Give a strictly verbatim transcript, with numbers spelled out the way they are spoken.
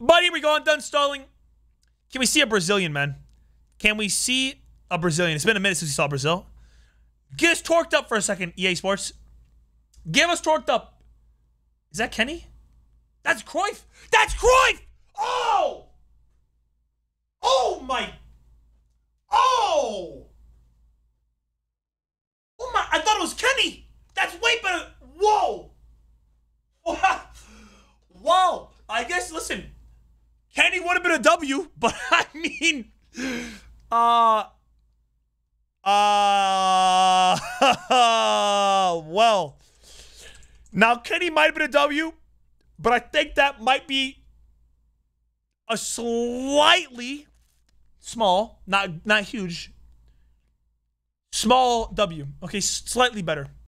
But here we go. I'm done stalling. Can we see a Brazilian, man? Can we see a Brazilian? It's been a minute since we saw Brazil. Get us torqued up for a second, E A Sports. Give us torqued up. Is that Kenny? That's Cruyff. That's Cruyff! Oh! Oh, my. Oh! Oh, my. I thought it was Kenny. That's way better. Whoa. Whoa. I guess, listen. Kenny would have been a W, but I mean... Uh... Uh... well. Now, Kenny might have been a W, but I think that might be a slightly small, not not huge, small W. Okay, slightly better.